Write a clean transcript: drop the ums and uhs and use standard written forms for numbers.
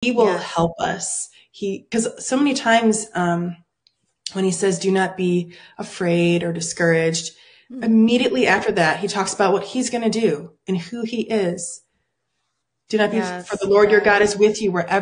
He will help us. Because so many times when he says, do not be afraid or discouraged, immediately after that, he talks about what he's going to do and who he is. Do not be, for the Lord your God is with you wherever.